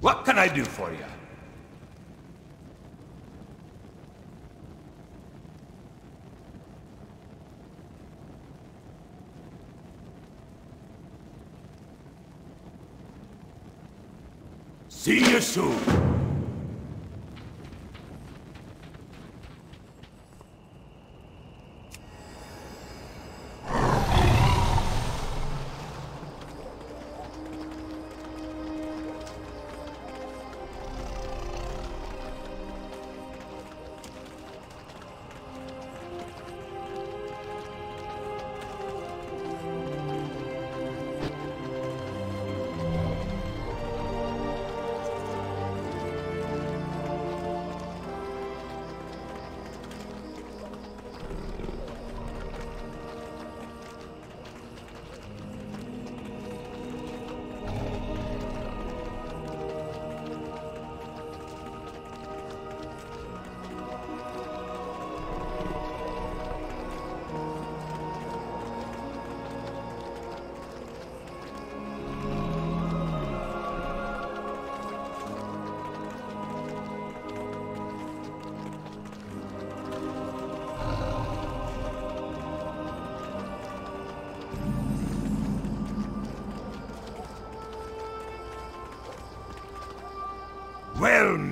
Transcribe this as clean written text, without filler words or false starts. What can I do for you? See you soon. Well